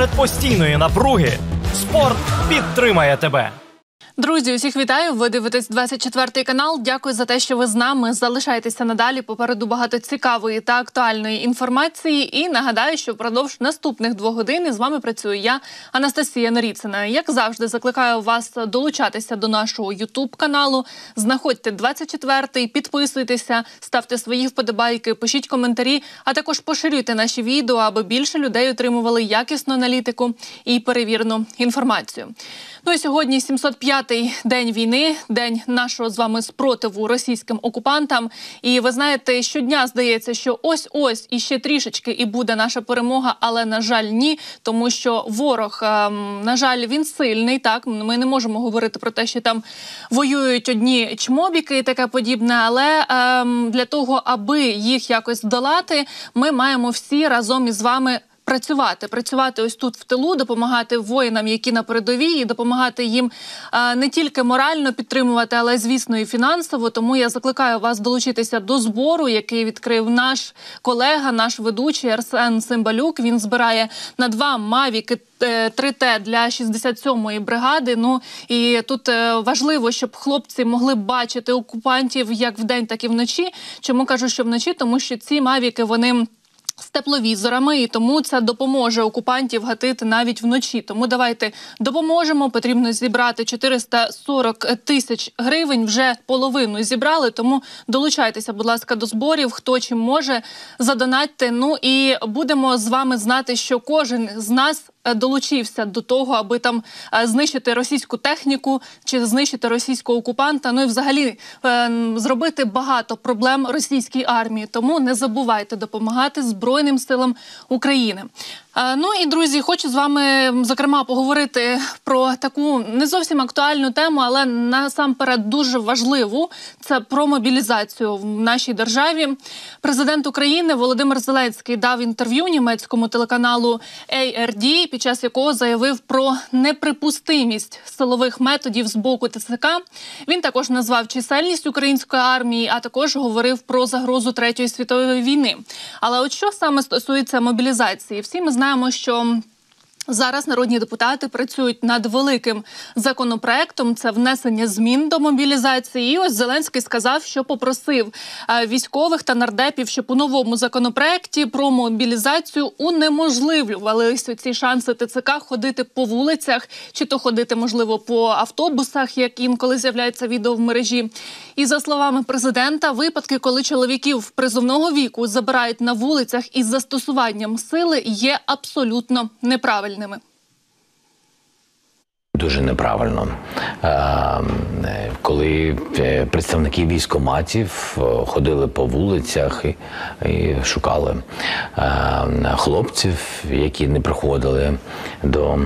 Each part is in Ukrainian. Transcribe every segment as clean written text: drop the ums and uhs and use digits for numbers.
серед постійної напруги спорт підтримає тебе. Друзі, усіх вітаю. Ви дивитесь 24-й канал. Дякую за те, що ви з нами. Залишайтеся надалі. Попереду багато цікавої та актуальної інформації. І нагадаю, що впродовж наступних 2 години з вами працюю я, Анастасія Наріцина. Як завжди, закликаю вас долучатися до нашого YouTube-каналу. Знаходьте 24-й, підписуйтеся, ставте свої вподобайки, пишіть коментарі, а також поширюйте наші відео, аби більше людей отримували якісну аналітику і перевірену інформацію. Ну і сьогодні 705-й день війни, день нашого з вами спротиву російським окупантам. І ви знаєте, щодня здається, що ось-ось і ще трішечки і буде наша перемога, але, на жаль, ні. Тому що ворог, на жаль, він сильний, так? Ми не можемо говорити про те, що там воюють одні чмобіки і таке подібне, але для того, аби їх якось долати, ми маємо всі разом із вами працювати ось тут в тилу, допомагати воїнам, які на передовій, і допомагати їм не тільки морально підтримувати, але, звісно, і фінансово. Тому я закликаю вас долучитися до збору, який відкрив наш колега, наш ведучий Арсен Симбалюк. Він збирає на 2 мавіки 3Т для 67-ї бригади. Ну, і тут важливо, щоб хлопці могли бачити окупантів як вдень, так і вночі. Чому кажу, що вночі? Тому що ці мавіки, вони з тепловізорами, і тому це допоможе окупантів гатити навіть вночі. Тому давайте допоможемо. Потрібно зібрати 440 тисяч гривень. Вже половину зібрали, тому долучайтеся, будь ласка, до зборів. Хто чим може, задонатьте. Ну і будемо з вами знати, що кожен з нас долучився до того, аби там знищити російську техніку чи знищити російського окупанта, ну і взагалі зробити багато проблем російській армії. Тому не забувайте допомагати Збройним силам України. Ну і, друзі, хочу з вами, зокрема, поговорити про таку не зовсім актуальну тему, але насамперед дуже важливу. Це про мобілізацію в нашій державі. Президент України Володимир Зеленський дав інтерв'ю німецькому телеканалу ARD, під час якого заявив про неприпустимість силових методів з боку ТЦК. Він також назвав чисельність української армії, а також говорив про загрозу Третьої світової війни. Але от що саме стосується мобілізації? Всі ми знаємо, що зараз народні депутати працюють над великим законопроектом, це внесення змін до мобілізації. І ось Зеленський сказав, що попросив військових та нардепів, щоб у новому законопроекті про мобілізацію унеможливлювалися ці шанси ТЦК ходити по вулицях, чи то ходити, можливо, по автобусах, як інколи з'являється відео в мережі. І за словами президента, випадки, коли чоловіків призовного віку забирають на вулицях із застосуванням сили, є абсолютно неправильними. Дуже неправильно, коли представники військкоматів ходили по вулицях і шукали хлопців, які не приходили до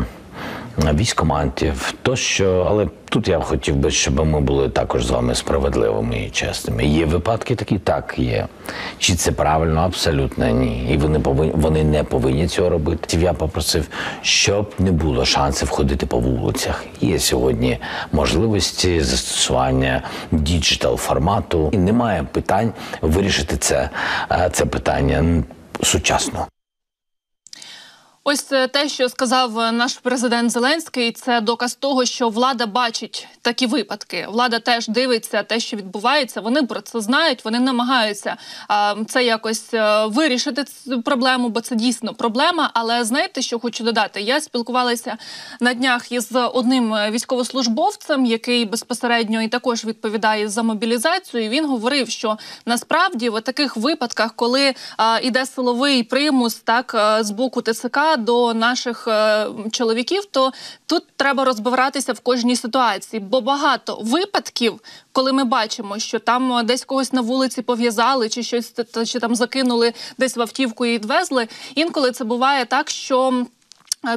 військкоматів, тощо. Але тут я хотів би, щоб ми були також з вами справедливими і чесними. Є випадки такі? Так, є. Чи це правильно? Абсолютно ні. І вони не повинні цього робити. Я попросив, щоб не було шансів ходити по вулицях. Є сьогодні можливості застосування діджитал формату. І немає питань вирішити це питання сучасно. Ось те, що сказав наш президент Зеленський, це доказ того, що влада бачить такі випадки. Влада теж дивиться те, що відбувається. Вони про це знають, вони намагаються це якось вирішити цю проблему, бо це дійсно проблема. Але знаєте, що хочу додати? Я спілкувалася на днях із одним військовослужбовцем, який безпосередньо і також відповідає за мобілізацію. І він говорив, що насправді в таких випадках, коли іде силовий примус, так, з боку ТСК до наших чоловіків, то тут треба розбиратися в кожній ситуації. Бо багато випадків, коли ми бачимо, що там десь когось на вулиці пов'язали, чи щось, чи там закинули десь в автівку і відвезли, інколи це буває так, що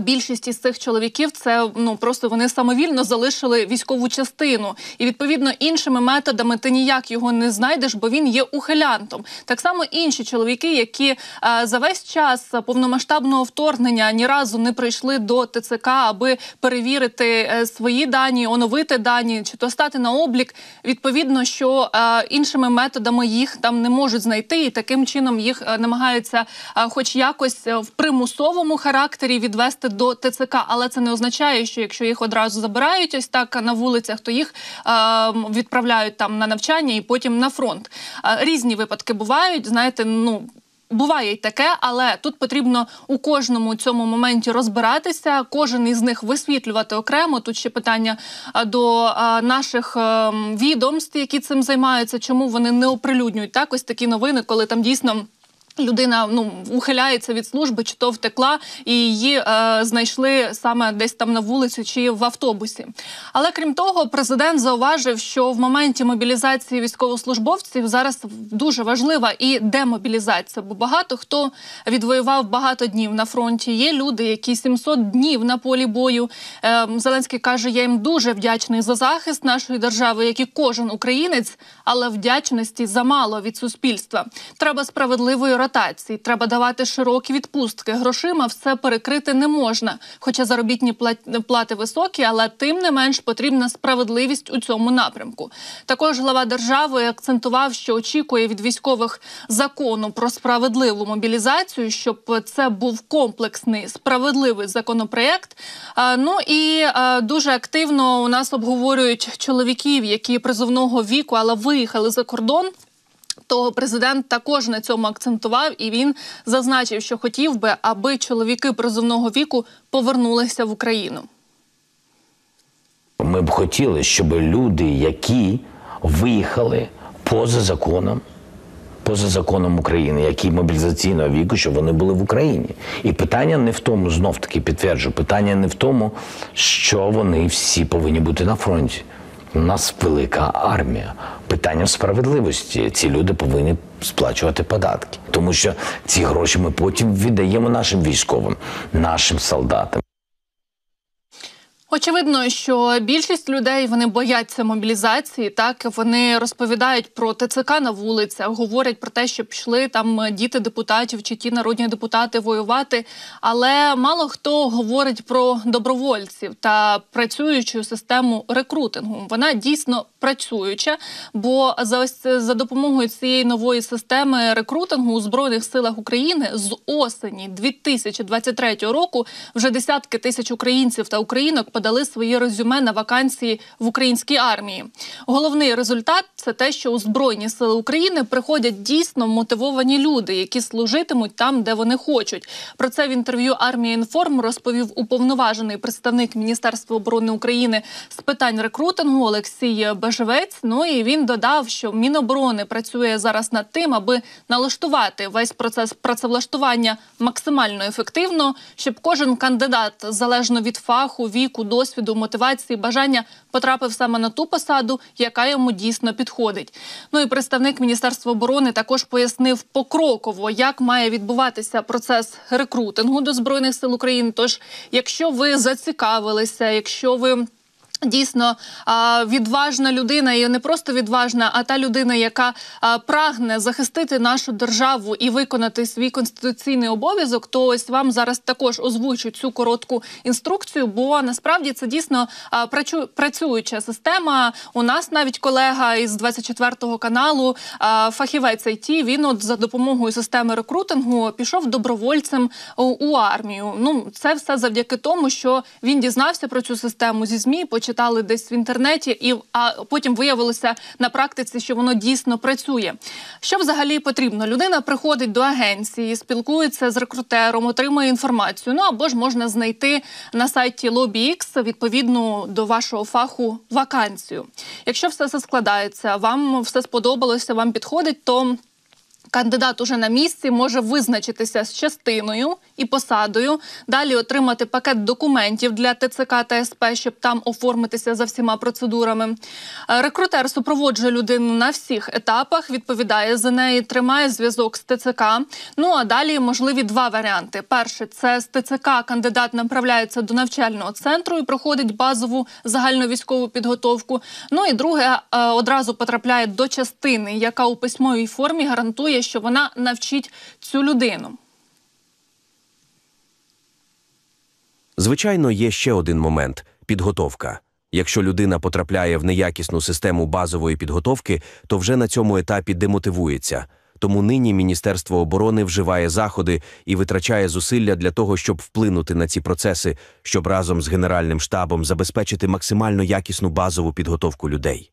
більшість із цих чоловіків, це просто вони самовільно залишили військову частину. І, відповідно, іншими методами ти ніяк його не знайдеш, бо він є ухилянтом. Так само інші чоловіки, які за весь час повномасштабного вторгнення ні разу не прийшли до ТЦК, аби перевірити свої дані, оновити дані, чи то стати на облік. Відповідно, що іншими методами їх там не можуть знайти, і таким чином їх намагаються хоч якось в примусовому характері відвести перевести до ТЦК. Але це не означає, що якщо їх одразу забирають ось так на вулицях, то їх відправляють там на навчання і потім на фронт. Різні випадки бувають, знаєте, буває й таке, але тут потрібно у кожному цьому моменті розбиратися, кожен із них висвітлювати окремо. Тут ще питання до наших відомств, які цим займаються, чому вони не оприлюднюють так ось такі новини, коли там дійсно людина ухиляється від служби, чи то втекла, і її знайшли саме десь там на вулиці чи в автобусі. Але крім того, президент зауважив, що в моменті мобілізації військовослужбовців зараз дуже важлива і демобілізація, бо багато хто відвоював багато днів на фронті. Є люди, які 700 днів на полі бою. Зеленський каже, я їм дуже вдячний за захист нашої держави, як і кожен українець, але вдячності замало від суспільства. Треба справедливої ротації, треба давати широкі відпустки. Грошима все перекрити не можна. Хоча заробітні плати високі, але тим не менш потрібна справедливість у цьому напрямку. Також глава держави акцентував, що очікує від військових закону про справедливу мобілізацію, щоб це був комплексний, справедливий законопроєкт. Дуже активно у нас обговорюють чоловіків, які призовного віку, але виїхали за кордон. То президент також на цьому акцентував, і він зазначив, що хотів би, аби чоловіки призовного віку повернулися в Україну. Ми б хотіли, щоб люди, які виїхали поза законом України, які мобілізаційного віку, щоб вони були в Україні. І питання не в тому, знов-таки підтверджую, питання не в тому, що вони всі повинні бути на фронті. У нас велика армія. Питання в справедливості. Ці люди повинні сплачувати податки. Тому що ці гроші ми потім віддаємо нашим військовим, нашим солдатам. Очевидно, що більшість людей, вони бояться мобілізації, так, вони розповідають про ТЦК на вулицях, говорять про те, що пішли там діти депутатів чи ті народні депутати воювати, але мало хто говорить про добровольців та працюючу систему рекрутингу. Вона дійсно працююча, бо за допомогою цієї нової системи рекрутингу у Збройних силах України з осені 2023 року вже десятки тисяч українців та українок подали свої резюме на вакансії в українській армії. Головний результат – це те, що у Збройні сили України приходять дійсно мотивовані люди, які служитимуть там, де вони хочуть. Про це в інтерв'ю «Армія.Інформ» розповів уповноважений представник Міністерства оборони України з питань рекрутингу Олексій Бажевець. І він додав, що Міноборони працює зараз над тим, аби налаштувати весь процес працевлаштування максимально ефективно, щоб кожен кандидат, залежно від фаху, віку, досвіду, мотивації, бажання потрапив саме на ту посаду, яка йому дійсно підходить. І представник Міністерства оборони також пояснив покроково, як має відбуватися процес рекрутингу до Збройних сил України. Тож, якщо ви зацікавилися, якщо ви дійсно відважна людина, і не просто відважна, а та людина, яка прагне захистити нашу державу і виконати свій конституційний обов'язок, то ось вам зараз також озвучу цю коротку інструкцію, бо насправді це дійсно працююча система. У нас навіть колега із 24-го каналу, фахівець ІТ, він от за допомогою системи рекрутингу пішов добровольцем у армію. Це все завдяки тому, що він дізнався про цю систему зі ЗМІ, читали десь в інтернеті, а потім виявилося на практиці, що воно дійсно працює. Що взагалі потрібно? Людина приходить до агенції, спілкується з рекрутером, отримує інформацію, або ж можна знайти на сайті LobbyX відповідну до вашого фаху вакансію. Якщо все складається, вам все сподобалося, вам підходить, то кандидат уже на місці може визначитися з частиною і посадою, далі отримати пакет документів для ТЦК та СП, щоб там оформитися за всіма процедурами. Рекрутер супроводжує людину на всіх етапах, відповідає за неї, тримає зв'язок з ТЦК. А далі можливі два варіанти. Перший – це з ТЦК кандидат направляється до навчального центру і проходить базову загальновійськову підготовку. І друге – одразу потрапляє до частини, яка у письмовій формі гарантує, що вона навчить цю людину. Звичайно, є ще один момент – підготовка. Якщо людина потрапляє в неякісну систему базової підготовки, то вже на цьому етапі демотивується. Тому нині Міністерство оборони вживає заходи і витрачає зусилля для того, щоб вплинути на ці процеси, щоб разом з Генеральним штабом забезпечити максимально якісну базову підготовку людей.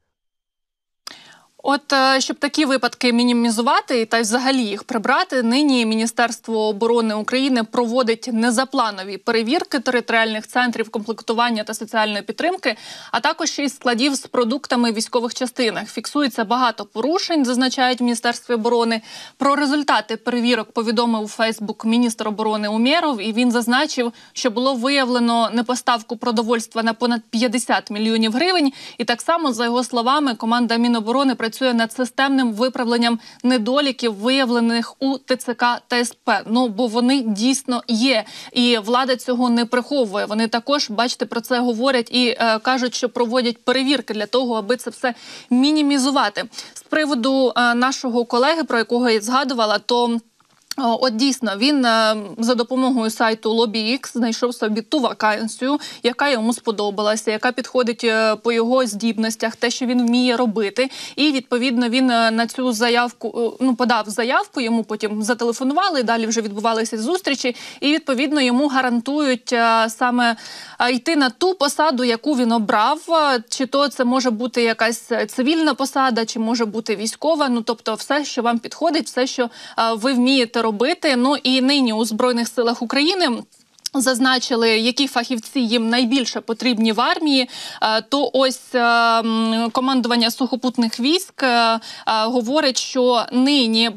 От, щоб такі випадки мінімізувати та й взагалі їх прибрати, нині Міністерство оборони України проводить незапланові перевірки територіальних центрів комплектування та соціальної підтримки, а також і складів з продуктами в військових частинах. Фіксується багато порушень, зазначають в Міністерстві оборони. Про результати перевірок повідомив у Facebook міністр оборони Умєров, і він зазначив, що було виявлено непоставку продовольства на понад 50 мільйонів гривень. І так само, за його словами, команда Міноборони працює над системним виправленням недоліків, виявлених у ТЦК та СП. Ну, бо вони дійсно є, і влада цього не приховує. Вони також, бачите, про це говорять і кажуть, що проводять перевірки для того, аби це все мінімізувати. З приводу нашого колеги, про якого я згадувала, то... От дійсно, він за допомогою сайту LobbyX знайшов собі ту вакансію, яка йому сподобалася, яка підходить по його здібностях, те, що він вміє робити. І, відповідно, він на цю заявку, подав заявку, йому потім зателефонували, далі вже відбувалися зустрічі. І, відповідно, йому гарантують саме йти на ту посаду, яку він обрав. Чи то це може бути якась цивільна посада, чи може бути військова. Ну, тобто, все, що вам підходить, все, що ви вмієте робити. Ну і нині у Збройних силах України зазначили, які фахівці їм найбільше потрібні в армії, то ось командування сухопутних військ говорить, що нині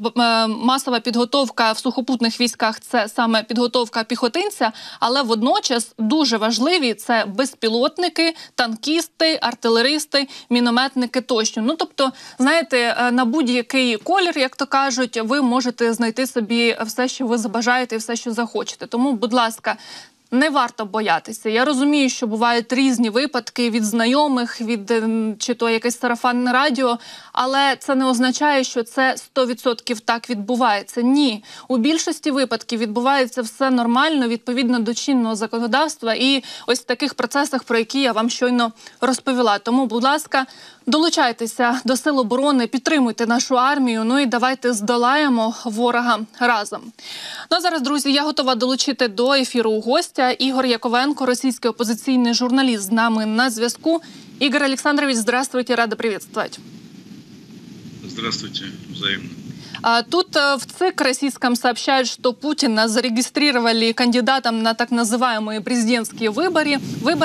масова підготовка в сухопутних військах – це саме підготовка піхотинця, але водночас дуже важливі – це безпілотники, танкісти, артилеристи, мінометники тощо. Ну, тобто, знаєте, на будь-який колір, як то кажуть, ви можете знайти собі все, що ви забажаєте і все, що захочете. Тому, будь ласка, не варто боятися. Я розумію, що бувають різні випадки від знайомих, від чи то якесь сарафанне радіо, але це не означає, що це 100% так відбувається. Ні. У більшості випадків відбувається все нормально, відповідно до чинного законодавства і ось в таких процесах, про які я вам щойно розповіла. Тому, будь ласка, долучайтеся до Сил оборони, підтримуйте нашу армію, ну і давайте здолаємо ворога разом. Ну а зараз, друзі, я готова долучити до ефіру гостя. Ігор Яковенко, російський опозиційний журналіст, з нами на зв'язку. Игорь Александрович, здравствуйте, рада приветствовать. Здравствуйте, взаимно. Тут в ЦИК российском сообщают, что Путина зарегистрировали кандидатом на так называемые президентские выборы.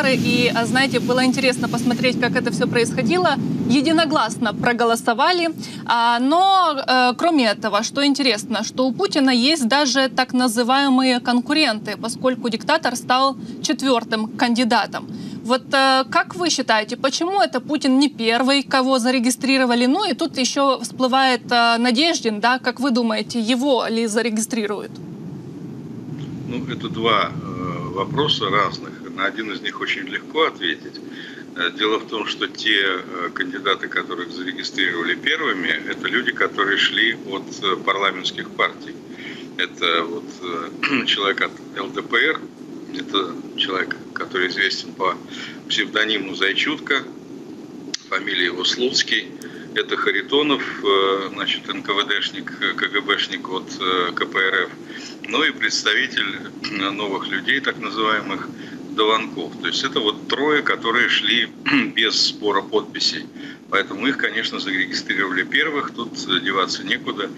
И, знаете, было интересно посмотреть, как это все происходило. Единогласно проголосовали. Но, кроме этого, что интересно, что у Путина есть даже так называемые конкуренты, поскольку диктатор стал четвертым кандидатом. Вот как вы считаете, почему это Путин не первый, кого зарегистрировали? Ну и тут еще всплывает Надеждин, да? Как вы думаете, его ли зарегистрируют? Ну, это два вопроса разных. На один из них очень легко ответить. Дело в том, что те кандидаты, которых зарегистрировали первыми, это люди, которые шли от парламентских партий. Это вот человек от ЛДПР. Это человек, который известен по псевдониму Зайчутка, фамилия его Слуцкий. Это Харитонов, значит, НКВДшник, КГБшник от КПРФ. Ну и представитель новых людей, так называемых, Даванков. То есть это вот трое, которые шли без сбора подписей. Поэтому их, конечно, зарегистрировали первых. Тут деваться некуда.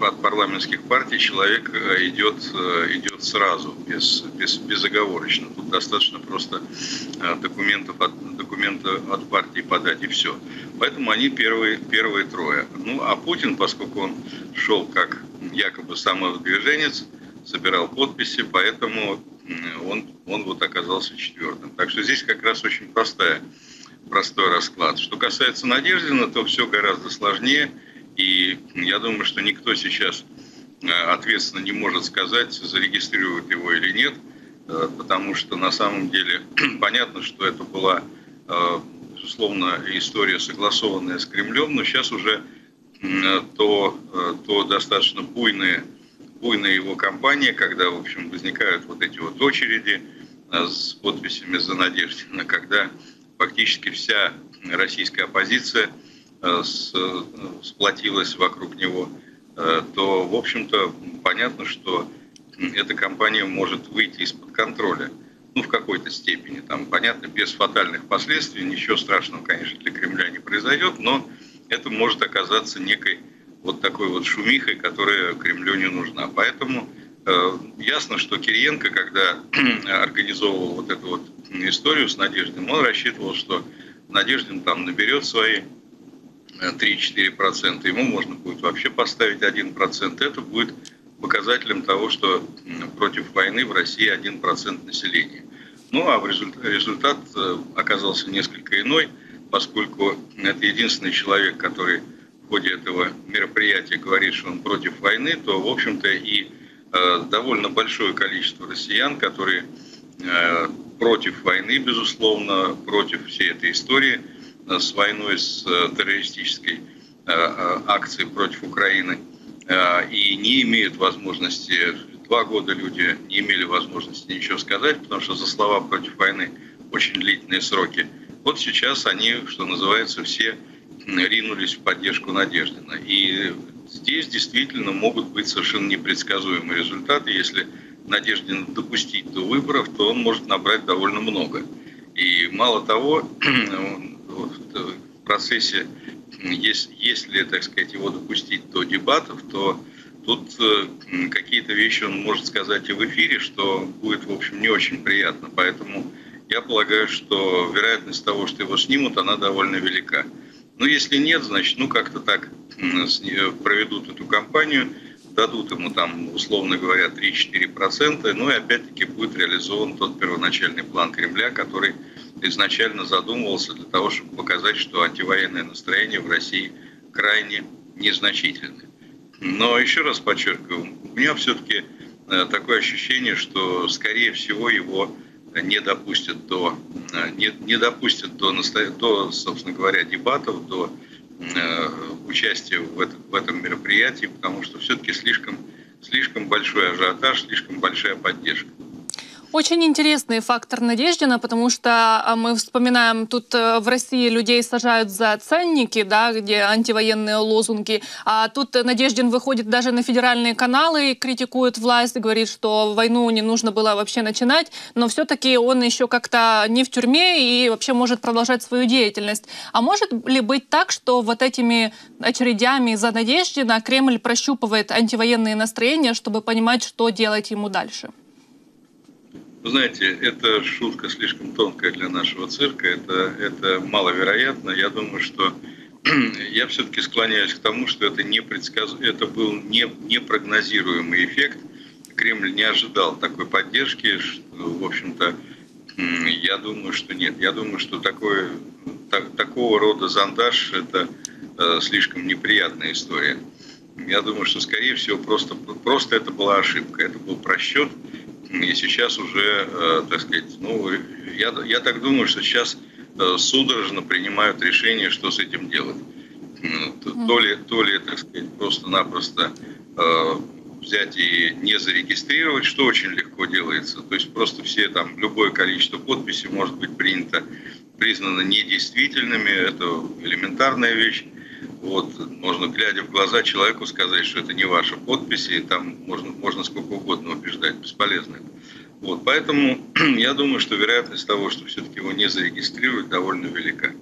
От парламентских партий человек идет сразу, безоговорочно. Тут достаточно просто документы от партии подать, и все. Поэтому они первые трое. Ну, а Путин, поскольку он шел как якобы самовыдвиженец, собирал подписи, поэтому он вот оказался четвертым. Так что здесь как раз очень простой расклад. Что касается Надеждина, то все гораздо сложнее. И я думаю, что никто сейчас ответственно не может сказать, зарегистрируют его или нет. Потому что на самом деле понятно, что это была, безусловно, история, согласованная с Кремлем. Но сейчас уже то достаточно буйная его кампания, когда, в общем, возникают вот эти вот очереди с подписями за Надеждина, когда фактически вся российская оппозиция сплотилась вокруг него. то, в общем-то, понятно, что эта компания может выйти из-под контроля. Ну, в какой-то степени. Там, понятно, без фатальных последствий. Ничего страшного, конечно, для Кремля не произойдет, но это может оказаться некой вот такой вот шумихой, которая Кремлю не нужна. Поэтому ясно, что Кириенко, когда организовывал вот эту вот историю с Надеждиным, он рассчитывал, что Надеждин там наберет свои 3-4%, ему можно будет вообще поставить 1%. Это будет показателем того, что против войны в России 1% населения. Ну а результат оказался несколько иной, поскольку это единственный человек, который в ходе этого мероприятия говорит, что он против войны, то, в общем-то, и довольно большое количество россиян, которые против войны, безусловно, против всей этой истории с войной, с террористической акцией против Украины, и не имеют возможности, 2 года люди не имели возможности ничего сказать, потому что за слова против войны очень длительные сроки. Вот сейчас они, что называется, все ринулись в поддержку Надеждина. И здесь действительно могут быть совершенно непредсказуемые результаты. Если Надеждина допустить до выборов, то он может набрать довольно много. И мало того, в процессе, если, так сказать, его допустить до дебатов, то тут какие-то вещи он может сказать и в эфире, что будет, в общем, не очень приятно. Поэтому я полагаю, что вероятность того, что его снимут, она довольно велика. Но если нет, значит, ну как-то так проведут эту кампанию, дадут ему там, условно говоря, 3-4%, ну и опять-таки будет реализован тот первоначальный план Кремля, который изначально задумывался для того, чтобы показать, что антивоенное настроение в России крайне незначительное. Но еще раз подчеркиваю, у меня все-таки такое ощущение, что, скорее всего, его не допустят до, собственно говоря, дебатов, до участия в этом мероприятии, потому что все-таки слишком большой ажиотаж, слишком большая поддержка. Очень интересный фактор Надеждина, потому что мы вспоминаем, тут в России людей сажают за ценники, да, где антивоенные лозунги, а тут Надеждин выходит даже на федеральные каналы и критикует власть, говорит, что войну не нужно было вообще начинать, но все-таки он еще как-то не в тюрьме и вообще может продолжать свою деятельность. А может ли быть так, что вот этими очередями за Надеждина Кремль прощупывает антивоенные настроения, чтобы понимать, что делать ему дальше? Вы знаете, эта шутка слишком тонкая для нашего цирка, это маловероятно. Я думаю, что я все-таки склоняюсь к тому, что это был непрогнозируемый эффект. Кремль не ожидал такой поддержки. В общем-то, я думаю, что нет. Я думаю, что такого рода зондаж – это слишком неприятная история. Я думаю, что, скорее всего, просто это была ошибка, это был просчет. И сейчас уже, так сказать, ну, я так думаю, что сейчас судорожно принимают решение, что с этим делать. То ли так сказать, просто-напросто взять и не зарегистрировать, что очень легко делается. То есть просто все там, любое количество подписей может быть признано недействительными, это элементарная вещь. Вот, можно, глядя в глаза человеку, сказать, что это не ваша подпись, и там можно сколько угодно убеждать, бесполезно. Вот, поэтому я думаю, что вероятность того, что все-таки его не зарегистрируют, довольно велика.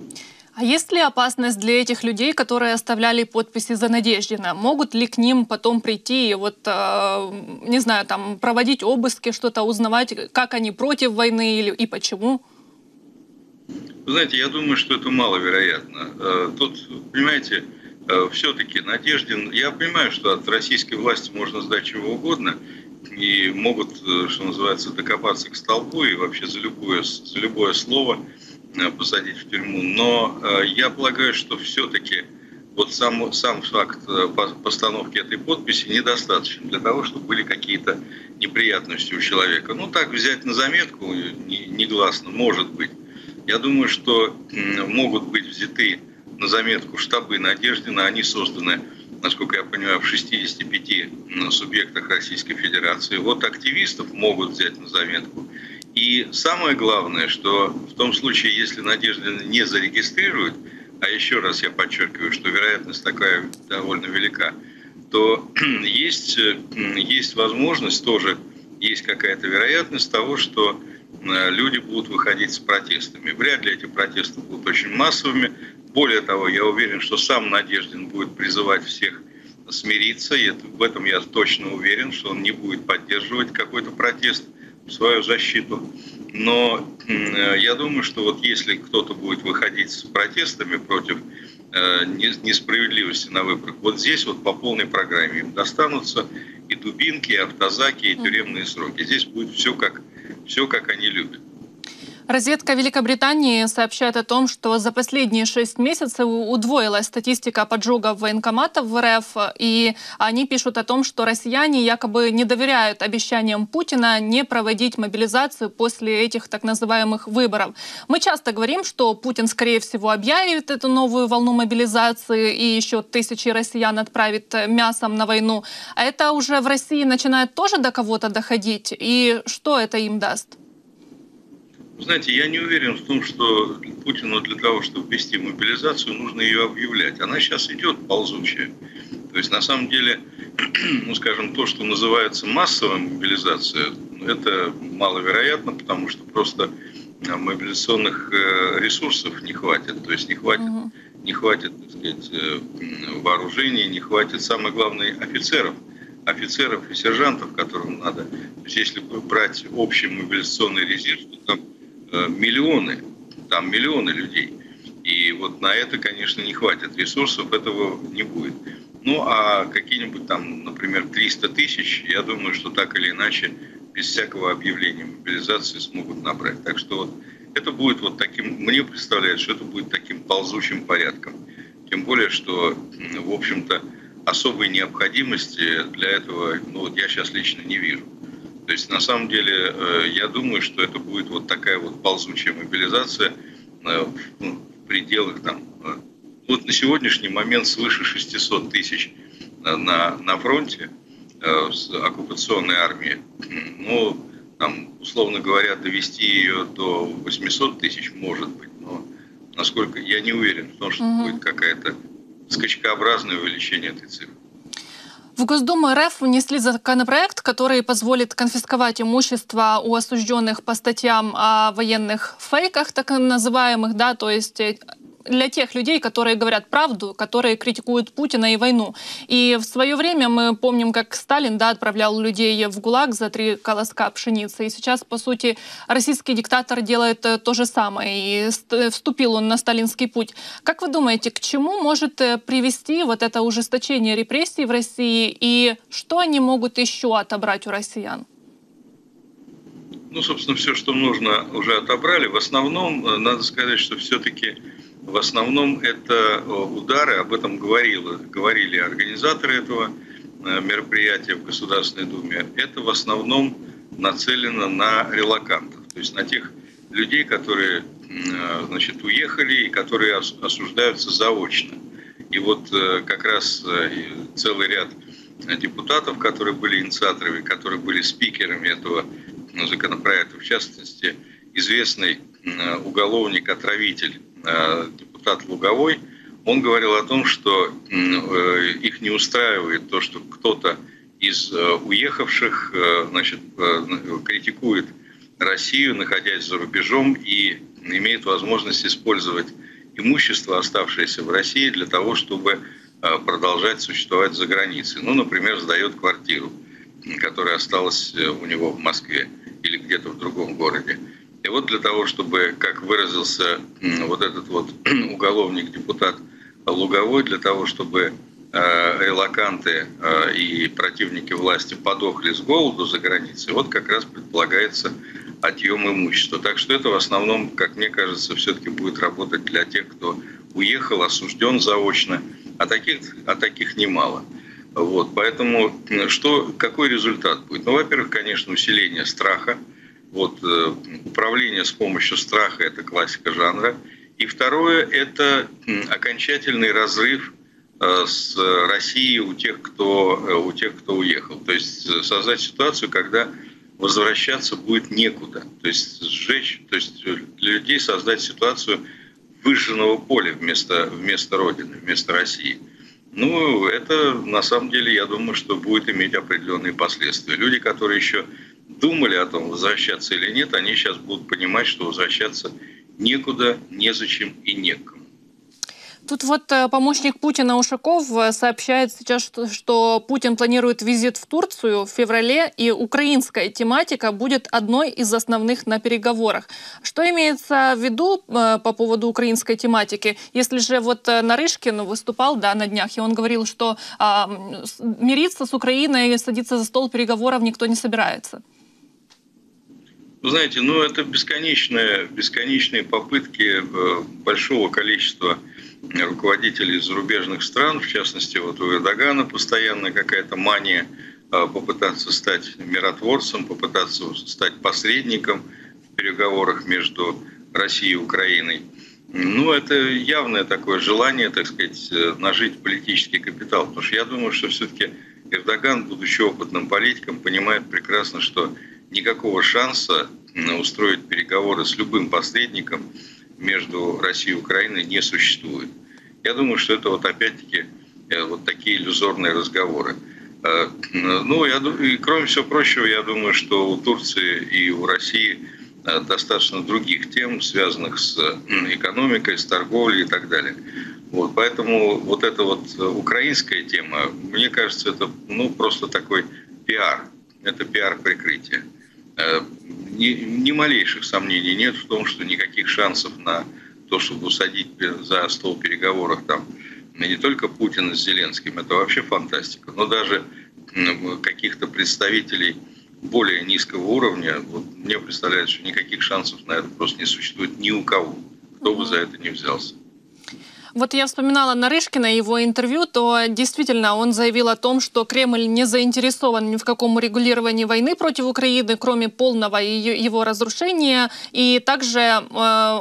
А есть ли опасность для этих людей, которые оставляли подписи за Надеждина? Могут ли к ним потом прийти и вот, не знаю, там проводить обыски, что-то узнавать, как они против войны или и почему? Вы знаете, я думаю, что это маловероятно. Тут, понимаете, все-таки Надеждин... Я понимаю, что от российской власти можно сдать чего угодно, и могут, что называется, докопаться к столбу и вообще за любое слово посадить в тюрьму. Но я полагаю, что все-таки вот сам факт постановки этой подписи недостаточен для того, чтобы были какие-то неприятности у человека. Ну, так взять на заметку, негласно, может быть. Я думаю, что могут быть взяты на заметку штабы Надеждина. Они созданы, насколько я понимаю, в 65 субъектах Российской Федерации. Вот активистов могут взять на заметку. И самое главное, что в том случае, если Надеждина не зарегистрируют, а еще раз я подчеркиваю, что вероятность такая довольно велика, то есть возможность, тоже есть какая-то вероятность того, что люди будут выходить с протестами. Вряд ли эти протесты будут очень массовыми. Более того, я уверен, что сам Надеждин будет призывать всех смириться. И в этом я точно уверен, что он не будет поддерживать какой-то протест в свою защиту. Но я думаю, что вот если кто-то будет выходить с протестами против несправедливости на выборах, вот здесь вот по полной программе им достанутся и дубинки, и автозаки, и тюремные сроки. Здесь будет все, как они любят. Разведка Великобритании сообщает о том, что за последние 6 месяцев удвоилась статистика поджогов военкоматов в РФ. И они пишут о том, что россияне якобы не доверяют обещаниям Путина не проводить мобилизацию после этих так называемых выборов. Мы часто говорим, что Путин, скорее всего, объявит эту новую волну мобилизации и еще тысячи россиян отправит мясом на войну. А это уже в России начинает тоже до кого-то доходить. И что это им даст? Знаете, я не уверен в том, что Путину для того, чтобы ввести мобилизацию, нужно ее объявлять. Она сейчас идет ползучая. То есть, на самом деле, ну, скажем, то, что называется массовая мобилизация, это маловероятно, потому что просто мобилизационных ресурсов не хватит. То есть, не хватит, так сказать, вооружений, не хватит, самое главное, офицеров и сержантов, которым надо. То есть, если брать общий мобилизационный резерв, то там миллионы людей. И вот на это, конечно, не хватит ресурсов, этого не будет. Ну, а какие-нибудь там, например, 300 тысяч, я думаю, что так или иначе, без всякого объявления мобилизации смогут набрать. Так что вот это будет вот таким, мне представляется, что это будет таким ползучим порядком. Тем более, что, в общем-то, особой необходимости для этого, ну, вот я сейчас лично не вижу. То есть, на самом деле, я думаю, что это будет вот такая вот ползучая мобилизация в пределах там... Вот на сегодняшний момент свыше 600 тысяч на фронте с оккупационной армии. Ну, там, условно говоря, довести ее до 800 тысяч, может быть. Но насколько я не уверен в том, что будет какая-то скачкообразное увеличение этой цифры. В Госдуму РФ внесли законопроект, который позволит конфисковать имущество у осужденных по статьям о военных фейках, так называемых, да, то есть для тех людей, которые говорят правду, которые критикуют Путина и войну. И в свое время мы помним, как Сталин, да, отправлял людей в ГУЛАГ за 3 колоска пшеницы. И сейчас, по сути, российский диктатор делает то же самое. И вступил он на сталинский путь. Как вы думаете, к чему может привести вот это ужесточение репрессий в России? И что они могут еще отобрать у россиян? Ну, собственно, все, что нужно, уже отобрали. В основном, надо сказать, что все-таки... В основном это удары, об этом говорили организаторы этого мероприятия в Государственной Думе. Это в основном нацелено на релокантов, то есть на тех людей, которые, значит, уехали и которые осуждаются заочно. И вот как раз целый ряд депутатов, которые были инициаторами, которые были спикерами этого законопроекта, в частности, известный уголовник-отравитель, депутат Луговой, он говорил о том, что их не устраивает то, что кто-то из уехавших, значит, критикует Россию, находясь за рубежом, и имеет возможность использовать имущество, оставшееся в России, для того, чтобы продолжать существовать за границей. Ну, например, сдает квартиру, которая осталась у него в Москве или где-то в другом городе. И вот для того, чтобы, как выразился вот этот вот уголовник-депутат Луговой, для того, чтобы релоканты и противники власти подохли с голоду за границей, вот как раз предполагается отъем имущества. Так что это в основном, как мне кажется, все-таки будет работать для тех, кто уехал, осужден заочно, а таких немало. Вот, поэтому какой результат будет? Ну, во-первых, конечно, усиление страха. Вот, управление с помощью страха – это классика жанра. И второе – это окончательный разрыв с Россией у тех, кто уехал. То есть создать ситуацию, когда возвращаться будет некуда. То есть сжечь, то есть для людей создать ситуацию выжженного поля вместо Родины, вместо России. Ну, это на самом деле, я думаю, что будет иметь определенные последствия. Люди, которые еще думали о том, возвращаться или нет, они сейчас будут понимать, что возвращаться некуда, незачем и некому. Тут вот помощник Путина Ушаков сообщает сейчас, что Путин планирует визит в Турцию в феврале, и украинская тематика будет одной из основных на переговорах. Что имеется в виду по поводу украинской тематики? Если же вот Нарышкин выступал, да, на днях, и он говорил, что мириться с Украиной и садиться за стол переговоров никто не собирается. Вы знаете, ну это бесконечные попытки большого количества руководителей зарубежных стран, в частности, вот у Эрдогана постоянно какая-то мания попытаться стать миротворцем, попытаться стать посредником в переговорах между Россией и Украиной. Ну, это явное такое желание, так сказать, нажить политический капитал, потому что я думаю, что все-таки Эрдоган, будучи опытным политиком, понимает прекрасно, что никакого шанса устроить переговоры с любым посредником между Россией и Украиной не существует. Я думаю, что это вот опять-таки вот такие иллюзорные разговоры. Ну, и кроме всего прочего, я думаю, что у Турции и у России достаточно других тем, связанных с экономикой, с торговлей и так далее. Вот, поэтому вот эта вот украинская тема, мне кажется, это ну, просто такой пиар, это пиар-прикрытие. Ни малейших сомнений нет в том, что никаких шансов на то, чтобы усадить за стол переговоров там не только Путина с Зеленским, это вообще фантастика, но даже каких-то представителей более низкого уровня, вот, мне представляется, что никаких шансов на это просто не существует ни у кого, кто бы за это ни взялся. Вот я вспоминала Нарышкина, его интервью, то действительно он заявил о том, что Кремль не заинтересован ни в каком урегулировании войны против Украины, кроме полного его разрушения. И также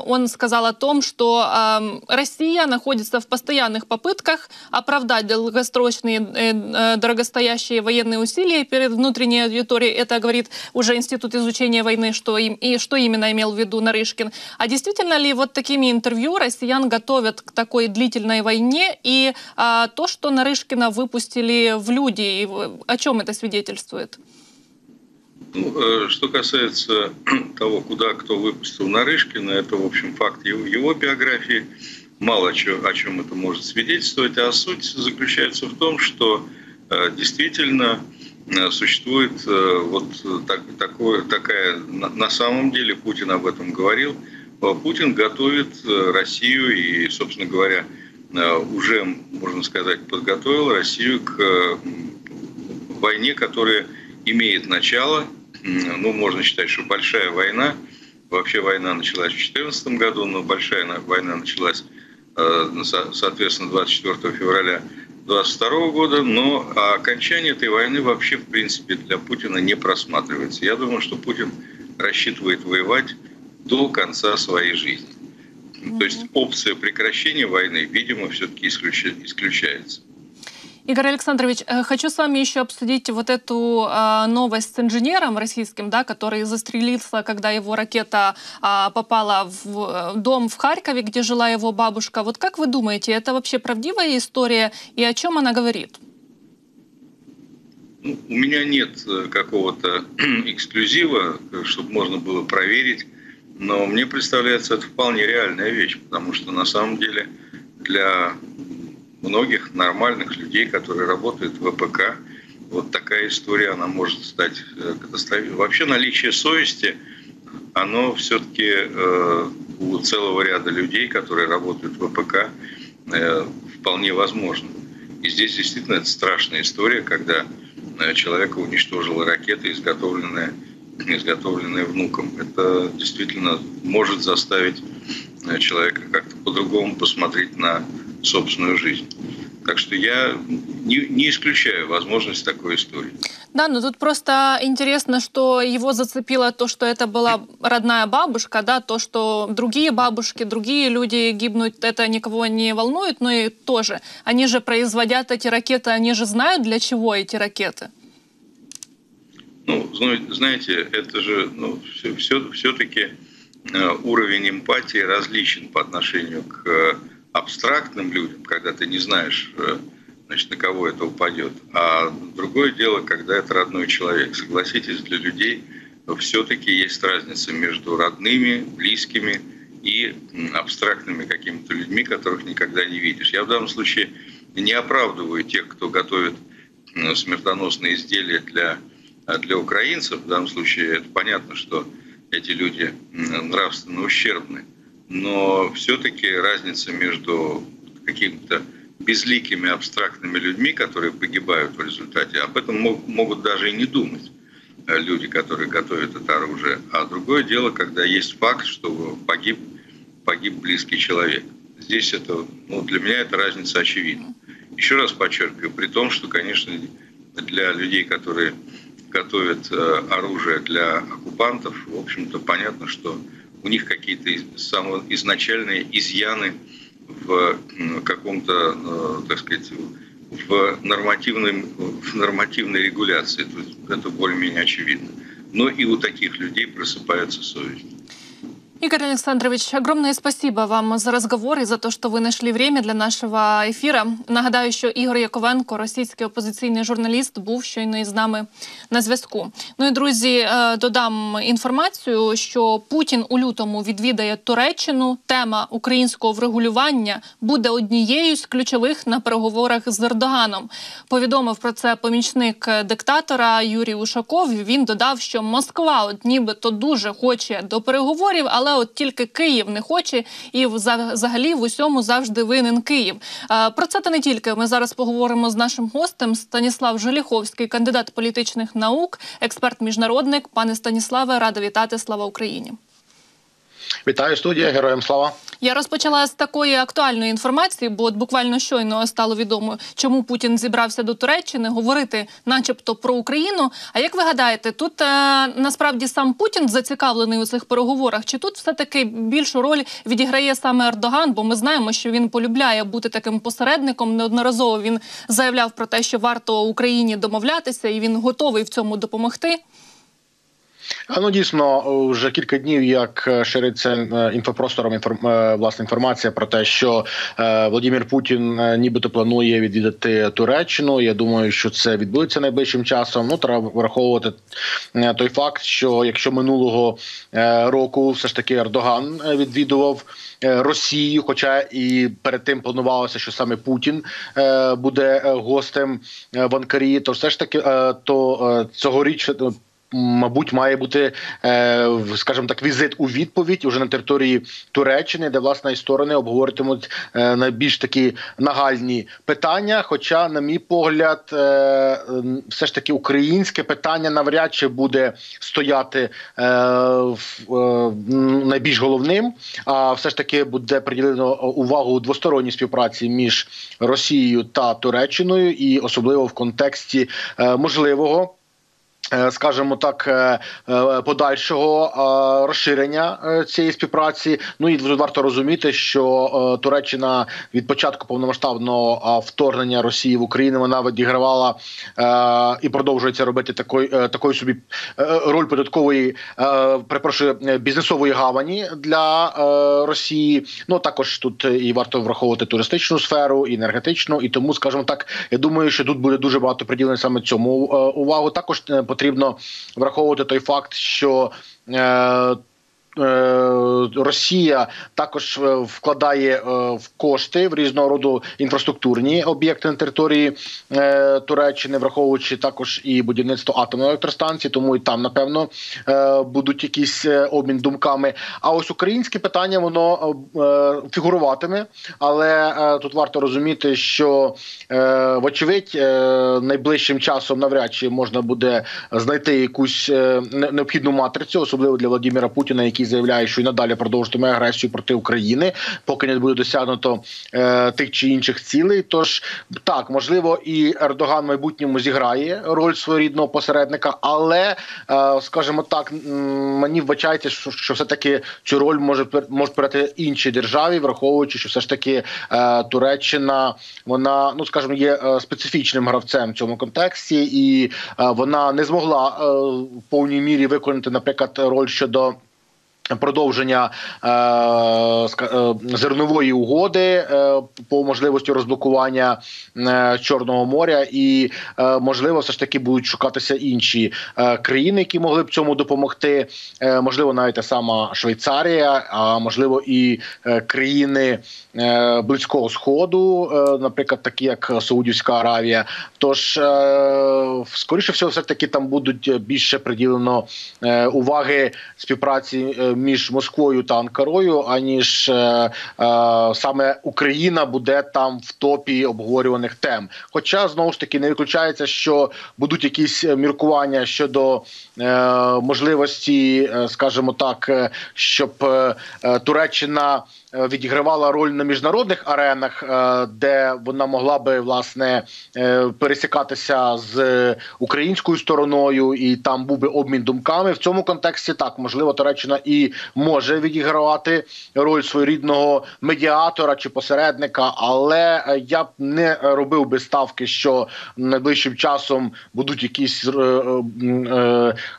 он сказал о том, что Россия находится в постоянных попытках оправдать долгосрочные, дорогостоящие военные усилия перед внутренней аудиторией. Это говорит уже Институт изучения войны, что именно имел в виду Нарышкин. А действительно ли вот такими интервью россиян готовят к такой длительной войне, и то, что Нарышкина выпустили в люди, и о чем это свидетельствует? Ну, что касается того, куда кто выпустил Нарышкина, это, в общем, факт его биографии. Мало о чем это может свидетельствовать, а суть заключается в том, что действительно существует вот такая, на самом деле, Путин об этом говорил, Путин готовит Россию и, собственно говоря, уже, можно сказать, подготовил Россию к войне, которая имеет начало. Ну, можно считать, что большая война, вообще война началась в 2014 году, но большая война началась, соответственно, 24 февраля 2022 года, но окончание этой войны вообще, в принципе, для Путина не просматривается. Я думаю, что Путин рассчитывает воевать до конца своей жизни. То есть опция прекращения войны, видимо, все-таки исключается. Игорь Александрович, хочу с вами еще обсудить вот эту новость с инженером российским, да, который застрелился, когда его ракета попала в дом в Харькове, где жила его бабушка. Вот как вы думаете, это вообще правдивая история и о чем она говорит? Ну, у меня нет какого-то эксклюзива, чтобы можно было проверить. Но мне представляется, это вполне реальная вещь, потому что на самом деле для многих нормальных людей, которые работают в ВПК, вот такая история, она может стать катастрофической. Вообще наличие совести, оно все-таки у целого ряда людей, которые работают в ВПК, вполне возможно. И здесь действительно это страшная история, когда человека уничтожила ракета, изготовленные внуком. Это действительно может заставить человека как-то по-другому посмотреть на собственную жизнь. Так что я не исключаю возможность такой истории. Да, но тут просто интересно, что его зацепило то, что это была родная бабушка, да, то, что другие бабушки, другие люди гибнут, это никого не волнует, но и тоже. Они же производят эти ракеты, они же знают, для чего эти ракеты. Ну, знаете, это же ну, все-таки уровень эмпатии различен по отношению к абстрактным людям, когда ты не знаешь значит, на кого это упадет. А другое дело, когда это родной человек. Согласитесь, для людей все-таки есть разница между родными, близкими и абстрактными какими-то людьми, которых никогда не видишь. Я в данном случае не оправдываю тех, кто готовит смертоносные изделия для украинцев. В данном случае это понятно, что эти люди нравственно ущербны. Но все-таки разница между какими-то безликими абстрактными людьми, которые погибают в результате, об этом могут даже и не думать люди, которые готовят это оружие. А другое дело, когда есть факт, что погиб близкий человек. Здесь это, для меня эта разница очевидна. Еще раз подчеркиваю, при том, что, конечно, для людей, которые готовят оружие для оккупантов, в общем-то, понятно, что у них какие-то изначальные изъяны в каком-то, так сказать, в нормативной регуляции. То есть это более-менее очевидно. Но и у таких людей просыпается совесть. Игорь Александрович, огромное спасибо вам за разговор и за то, что вы нашли время для нашего эфира. Нагадаю, що Ігор Яковенко, російський опозиційний журналіст, був щойно із нами на зв'язку. Ну і, друзі, додам інформацію, що Путін у лютому відвідає Туреччину. Тема українського врегулювання буде однією з ключових на переговорах з Ердоганом. Повідомив про це помічник диктатора Юрій Ушаков. Він додав, що Москва нібито дуже хоче до переговорів, але от тільки Київ не хоче, і взагалі в усьому завжди винен Київ. Про це та не тільки. Ми зараз поговоримо з нашим гостем. Станіслав Желіховський, кандидат політичних наук, експерт-міжнародник. Пане Станіславе, рада вітати. Слава Україні! Вітаю, студія. Героям слава. Я розпочала з такої актуальної інформації, бо от буквально щойно стало відомо, чому Путін зібрався до Туреччини говорити начебто про Україну. А як ви гадаєте, тут насправді сам Путін зацікавлений у цих переговорах? Чи тут все-таки більшу роль відіграє саме Ердоган? Бо ми знаємо, що він полюбляє бути таким посередником. Неодноразово він заявляв про те, що варто Україні домовлятися, і він готовий в цьому допомогти. Дійсно, вже кілька днів, як шириться інфопростором власна інформація про те, що Володимир Путін нібито планує відвідати Туреччину. Я думаю, що це відбудеться найближчим часом. Треба враховувати той факт, що якщо минулого року все ж таки Ердоган відвідував Росію, хоча і перед тим планувалося, що саме Путін буде гостем в Анкарі, то все ж таки цьогоріч мабуть, має бути, скажімо так, візит у відповідь уже на території Туреччини, де, власне, і сторони обговоритимуть найбільш такі нагальні питання. Хоча, на мій погляд, все ж таки українське питання навряд чи буде стояти найбільш головним, а все ж таки буде приділено увагу двосторонній співпраці між Росією та Туреччиною, і особливо в контексті можливого, скажімо так, подальшого розширення цієї співпраці. І варто розуміти, що Туреччина від початку повномасштабного вторгнення Росії в Україну вона відігравала і продовжує це робити такою собі роль податкової, перепрошую, бізнесової гавані для Росії. Також тут і варто враховувати туристичну сферу, і енергетичну, і тому, скажімо так, я думаю, що тут буде дуже багато приділено саме цьому увагу. Також потрібно враховувати той факт, що Росія також вкладає в кошти в різного роду інфраструктурні об'єкти на території Туреччини, враховуючи також і будівництво атомної електростанції, тому і там, напевно, будуть якісь обмін думками. А ось українське питання, воно фігуруватиме, але тут варто розуміти, що вочевидь найближчим часом навряд чи можна буде знайти якусь необхідну матрицю, особливо для Володимира Путіна, який заявляє, що і надалі продовжитиме агресію проти України, поки не буде досягнуто тих чи інших цілей. Тож, так, можливо, і Ердоган в майбутньому зіграє роль своєрідного посередника, але, скажімо так, мені вбачається, що все-таки цю роль можуть передати інші держави, враховуючи, що все ж таки Туреччина, вона, скажімо, є специфічним гравцем в цьому контексті, і вона не змогла в повній мірі виконати, наприклад, роль щодо продовження зернової угоди по можливості розблокування Чорного моря, і, можливо, все ж таки будуть шукатися інші країни, які могли б цьому допомогти. Можливо, навіть та сама Швейцарія, а можливо і країни Близького Сходу, наприклад, такі як Саудівська Аравія. Тож, скоріше всього, все-таки там будуть більше приділено уваги співпраці між Москвою та Анкарою, аніж саме Україна буде там в топі обговорюваних тем. Хоча, знову ж таки, не виключається, що будуть якісь міркування щодо можливості, скажімо так, щоб Туреччина відігравала роль на міжнародних аренах, де вона могла би, власне, пересікатися з українською стороною, і там був би обмін думками. В цьому контексті, так, можливо, Туреччина і може відігравати роль своєрідного медіатора чи посередника, але я б не робив би ставки, що найближчим часом будуть якісь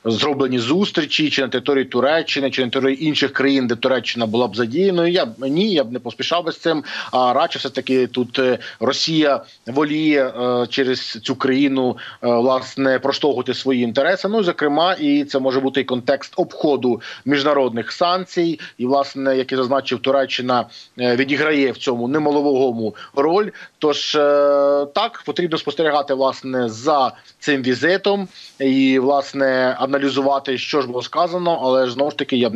зроблені зустрічі чи на території Туреччини, чи на території інших країн, де Туреччина була б задіяною. Я б не поспішав би з цим, а радше все-таки тут Росія воліє через цю країну, власне, проштовхувати свої інтереси. Ну, зокрема, і це може бути і контекст обходу міжнародних санкцій. І, власне, як і зазначив, Туреччина відіграє в цьому немаловагому роль. Тож, так, потрібно спостерігати, власне, за цим візитом і, власне, аналізувати, що ж було сказано. Але, знову ж таки, я б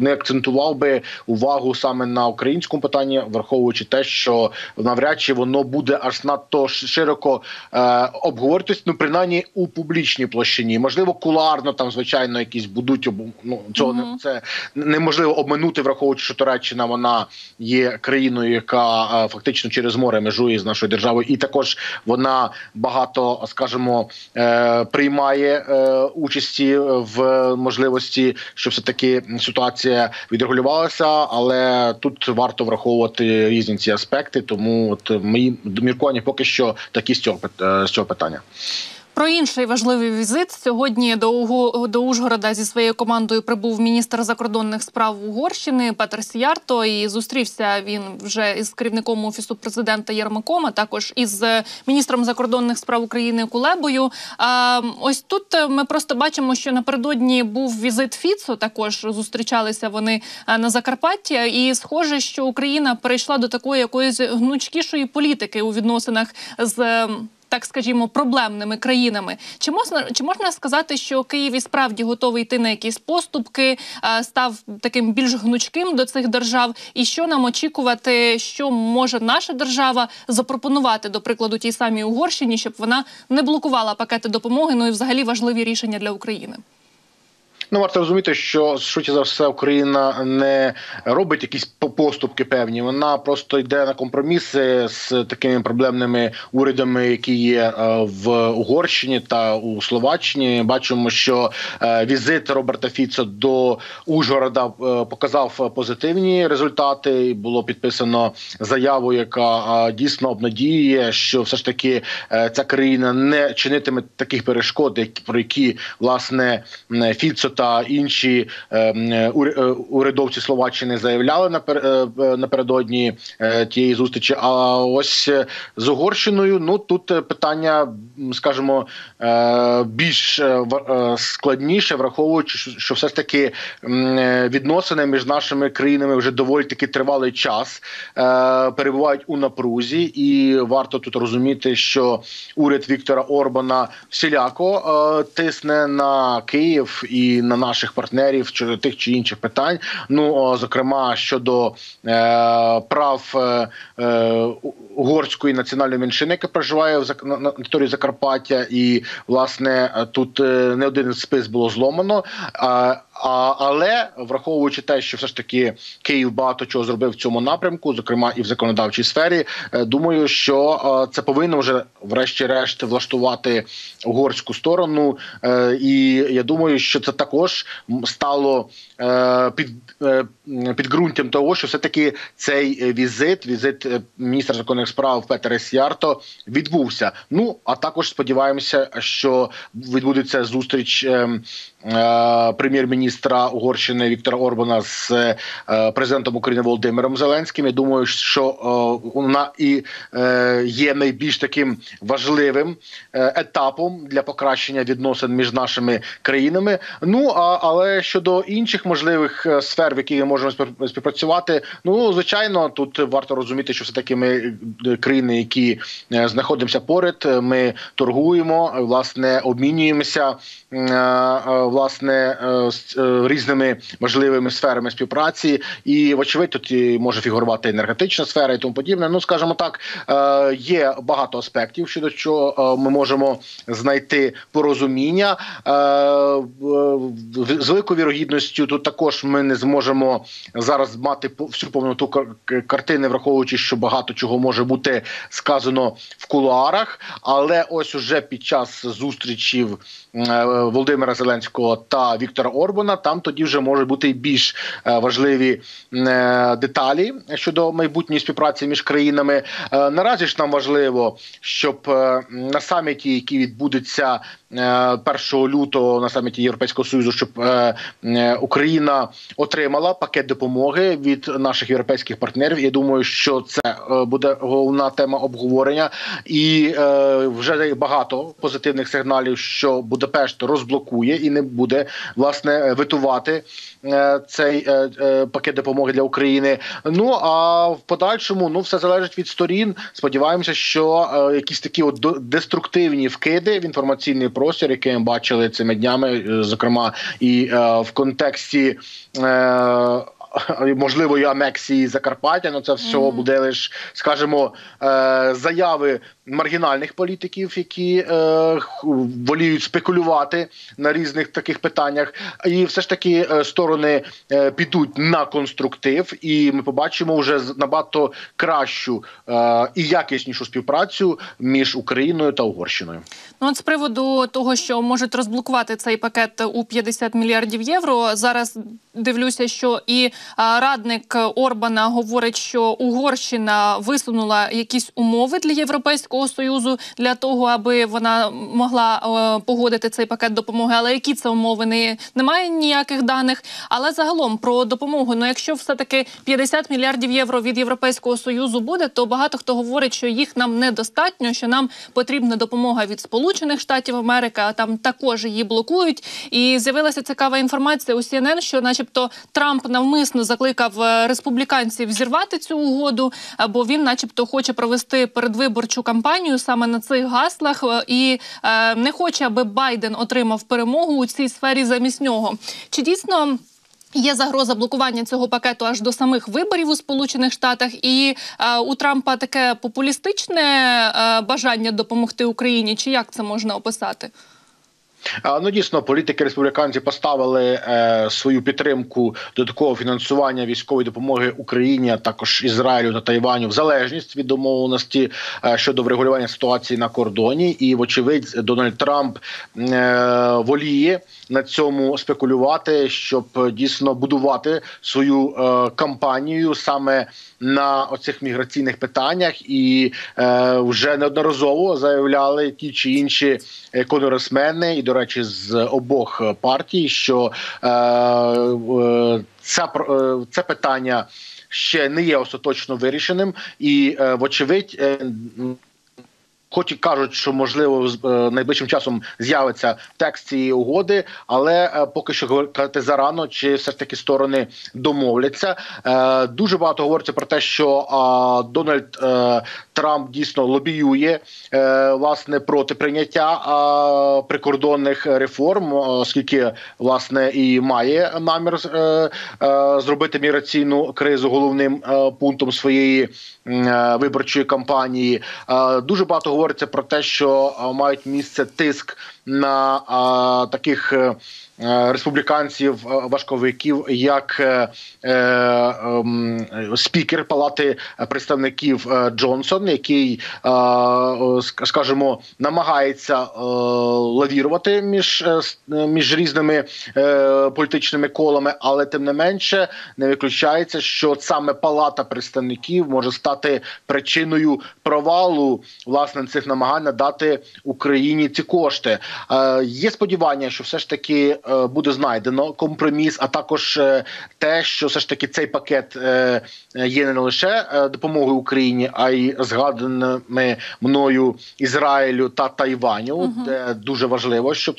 не акцентував би увагу саме на українському питанні, враховуючи те, що навряд чи воно буде аж надто широко обговорюватись, ну, принаймні, у публічній площині. Можливо, кулуарно там, звичайно, якісь будуть, ну, цього це неможливо обминути, враховуючи, що Туреччина, вона є країною, яка фактично через море межує з нашою державою, і також вона багато, скажімо, приймає участі в можливості, щоб все-таки ситуація відрегулювалася, але тут варто враховувати різні ці аспекти, тому от мої міркування поки що такі з цього питання. Про інший важливий візит. Сьогодні до Ужгорода зі своєю командою прибув міністр закордонних справ Угорщини Петер Сіярто, і зустрівся він вже із керівником Офісу президента Єрмаком, а також із міністром закордонних справ України Кулебою. Ось тут ми просто бачимо, що напередодні був візит Фіцо, також зустрічалися вони на Закарпатті, і схоже, що Україна перейшла до такої якоїсь гнучкішої політики у відносинах з, так скажімо, проблемними країнами. Чи можна сказати, що Київ і справді готовий йти на якісь поступки, став таким більш гнучким до цих держав? І що нам очікувати, що може наша держава запропонувати, до прикладу, тій самій Угорщині, щоб вона не блокувала пакети допомоги, ну і взагалі важливі рішення для України? Ну, варто розуміти, що, швидше за все, Україна не робить якісь поступки певні. Вона просто йде на компроміси з такими проблемними урядами, які є в Угорщині та у Словаччині. Бачимо, що візит Роберта Фіцо до Ужгорода показав позитивні результати. Було підписано заяву, яка дійсно обнадіює, що все ж таки ця країна не чинитиме таких перешкод, про які, власне, Фіцо та інші урядовці Словаччини заявляли напередодні тієї зустрічі. А ось з Угорщиною, ну, тут питання, скажімо, більш складніше, враховуючи, що все ж таки відносини між нашими країнами вже доволі таки тривалий час перебувають у напрузі, і варто тут розуміти, що уряд Віктора Орбана всіляко тисне на Київ і на наших партнерів щодо тих чи інших питань. Ну, зокрема, щодо прав угорської національної меншини, яка проживає на території Закарпаття, і, власне, тут не один із спис було зломано. Але, враховуючи те, що все ж таки Київ багато чого зробив в цьому напрямку, зокрема і в законодавчій сфері, думаю, що це повинно вже врешті-решт влаштувати угорську сторону. І я думаю, що це також стало підґрунтям того, що все-таки цей візит міністра закордонних справ Петера Сіярто відбувся. Ну, а також сподіваємося, що відбудеться зустріч прем'єр-міністра міністра Угорщини Віктора Орбана з президентом України Володимиром Зеленським. Я думаю, що вона і є найбільш таким важливим етапом для покращення відносин між нашими країнами. Ну, але щодо інших можливих сфер, в яких ми можемо співпрацювати, ну, звичайно, тут варто розуміти, що все-таки ми країни, які знаходимося поряд, ми торгуємо, власне, обмінюємося, власне, різними можливими сферами співпраці. І, вочевидь, тут може фігурувати енергетична сфера і тому подібне. Ну, скажімо так, є багато аспектів, щодо чого ми можемо знайти порозуміння. З великою вірогідністю тут також ми не зможемо зараз мати всю повноту картини, враховуючи, що багато чого може бути сказано в кулуарах. Але ось уже під час зустрічів Володимира Зеленського та Віктора Орбана, там тоді вже можуть бути і більш важливі деталі щодо майбутньої співпраці між країнами. Наразі ж нам важливо, щоб на саміті, який відбудеться 1 лютого на саміті Європейського Союзу, щоб Україна отримала пакет допомоги від наших європейських партнерів. Я думаю, що це буде головна тема обговорення. І вже багато позитивних сигналів, що Будапешт розблокує і не буде, власне, витувати цей пакет допомоги для України. Ну, а в подальшому, ну, все залежить від сторін. Сподіваємося, що якісь такі от деструктивні вкиди в інформаційний простір, який ми бачили цими днями, зокрема, і в контексті можливої анексії Закарпаття, ну це все буде лише, скажімо, заяви маргінальних політиків, які воліють спекулювати на різних таких питаннях. І все ж таки сторони підуть на конструктив, і ми побачимо вже набагато кращу і якіснішу співпрацю між Україною та Угорщиною. Ну от з приводу того, що можуть розблокувати цей пакет у 50 мільярдів євро, зараз дивлюся, що і радник Орбана говорить, що Угорщина висунула якісь умови для Європейського Союзу для того, аби вона могла погодити цей пакет допомоги. Але які це умови? Немає ніяких даних. Але загалом про допомогу. Ну, якщо все-таки 50 мільярдів євро від Європейського Союзу буде, то багато хто говорить, що їх нам недостатньо, що нам потрібна допомога від Сполучених Штатів Америки, а там також її блокують. І з'явилася цікава інформація у CNN, що начебто Трамп навмисно закликав республіканців зірвати цю угоду, бо він начебто хоче провести передвиборчу кампанію саме на цих гаслах і не хоче, аби Байден отримав перемогу у цій сфері замість нього. Чи дійсно є загроза блокування цього пакету аж до самих виборів у Сполучених Штатах? І у Трампа таке популістичне бажання допомогти Україні? Чи як це можна описати? Ну, дійсно, політики-республіканці поставили свою підтримку додаткового фінансування військової допомоги Україні, а також Ізраїлю та Тайваню в залежність від домовленості щодо врегулювання ситуації на кордоні. І, вочевидь, Дональд Трамп воліє на цьому спекулювати, щоб дійсно будувати свою кампанію саме на оцих міграційних питаннях. І вже неодноразово заявляли ті чи інші конгресмени, і, до речі, з обох партій, що це питання ще не є остаточно вирішеним. І, вочевидь, хоч і кажуть, що, можливо, найближчим часом з'явиться текст цієї угоди, але поки що говорити зарано, чи все ж таки сторони домовляться. Дуже багато говориться про те, що Дональд Трамп дійсно лобіює, власне, проти прийняття прикордонних реформ, оскільки, власне, і має намір зробити міграційну кризу головним пунктом своєї виборчої кампанії. Дуже багато говориться про те, що мають місце тиск на таких республіканців, важковиків, як спікер Палати представників Джонсон, який, скажімо, намагається лавірувати між різними політичними колами, але тим не менше не виключається, що саме Палата представників може стати причиною провалу, власне, цих намагань надати Україні ці кошти. Є сподівання, що все ж таки буде знайдено компроміс, а також те, що все ж таки цей пакет є не лише допомогою Україні, а й згаданими мною Ізраїлю та Тайваню, де дуже важливо, щоб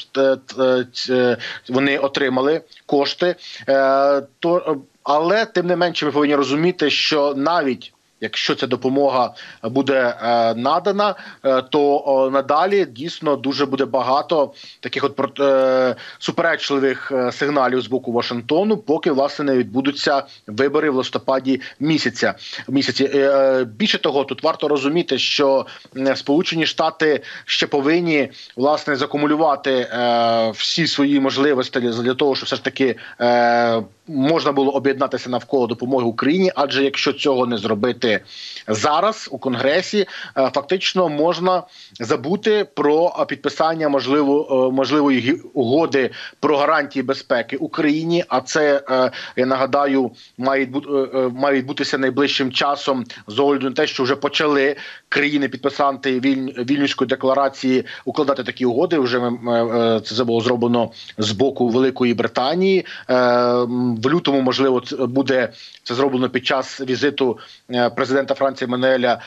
вони отримали кошти. Але, тим не менше, ми повинні розуміти, що навіть якщо ця допомога буде надана, то надалі дійсно дуже буде багато таких от суперечливих сигналів з боку Вашингтону, поки, власне, не відбудуться вибори в листопаді місяці. Більше того, тут варто розуміти, що Сполучені Штати ще повинні, власне, закумулювати всі свої можливості для того, щоб все ж таки можна було об'єднатися навколо допомоги Україні, адже якщо цього не зробити зараз у Конгресі, фактично можна забути про підписання можливої угоди про гарантії безпеки Україні, а це, я нагадаю, має відбутися найближчим часом з огляду на те, що вже почали країни-підписанти Вільнюської декларації укладати такі угоди, вже це було зроблено з боку Великої Британії. В лютому, можливо, буде це зроблено під час візиту президента Франції Мануеля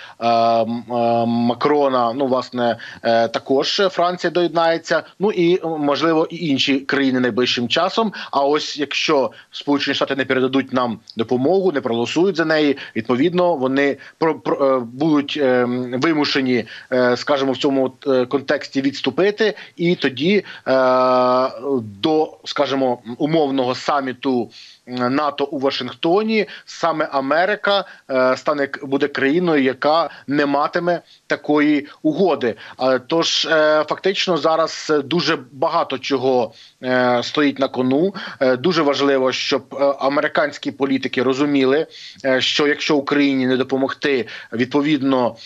Макрона. Ну, власне, також Франція доєднається. Ну і, можливо, і інші країни найближчим часом. А ось якщо Сполучені Штати не передадуть нам допомогу, не проголосують за неї, відповідно, вони будуть вимушені, скажімо, в цьому контексті відступити. І тоді до, скажімо, умовного саміту НАТО у Вашингтоні саме Америка буде країною, яка не матиме такої угоди. Тож фактично зараз дуже багато чого стоїть на кону. Дуже важливо, щоб американські політики розуміли, що якщо Україні не допомогти, відповідно,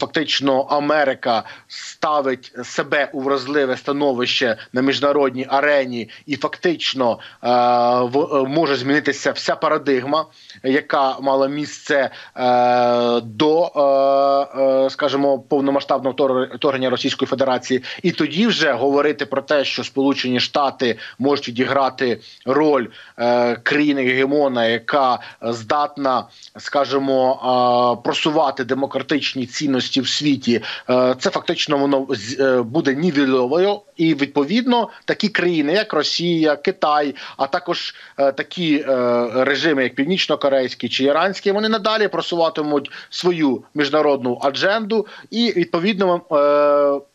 фактично Америка ставить себе у вразливе становище на міжнародній арені і фактично може змінитися вся парадигма, яка мала місце до, скажімо, повномасштабного вторгнення Російської Федерації. І тоді вже говорити про те, що Сполучені Штати можуть відіграти роль країни-гегемона, яка здатна, скажімо, просувати демократичні цінності в світі, це фактично воно буде нівельовою. І, відповідно, такі країни, як Росія, Китай, а також такі режими, як північно-корейські чи іранські, вони надалі просуватимуть свою міжнародну адженду і, відповідно,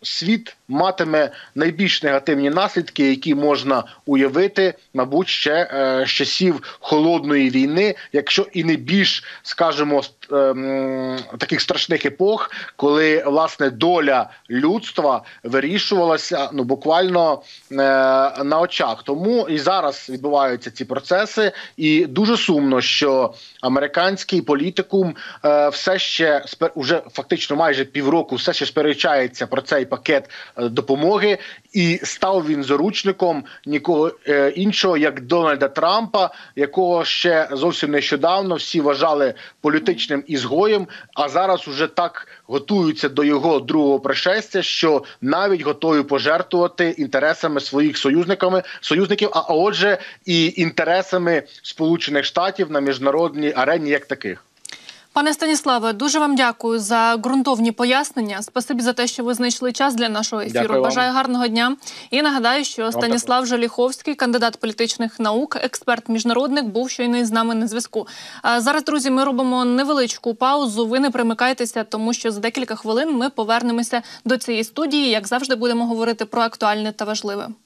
світ матиме найбільш негативні наслідки, які можна уявити, мабуть, ще з часів холодної війни, якщо і не більш, скажімо, таких страшних епох, коли, власне, доля людства вирішувалася, ну, буквально на очах. Тому і зараз відбуваються ці процеси, і дуже сумно, що американський політикум все ще, уже фактично майже півроку, все ще сперечається про цей пакет допомоги, і став він заручником нікого іншого, як Дональда Трампа, якого ще зовсім нещодавно всі вважали політичним ізгоєм, а зараз уже так готуються до його другого пришестя, що навіть готові пожертвувати інтересами своїх союзників, а отже і інтересами Сполучених Штатів на міжнародній арені як таких. Пане Станіславе, дуже вам дякую за ґрунтовні пояснення. Спасибі за те, що ви знайшли час для нашого ефіру. Бажаю гарного дня. І нагадаю, що Станіслав Желіховський, кандидат політичних наук, експерт-міжнародник, був щойно із нами на зв'язку. Зараз, друзі, ми робимо невеличку паузу. Ви не примикайтеся, тому що за декілька хвилин ми повернемося до цієї студії. Як завжди, будемо говорити про актуальне та важливе.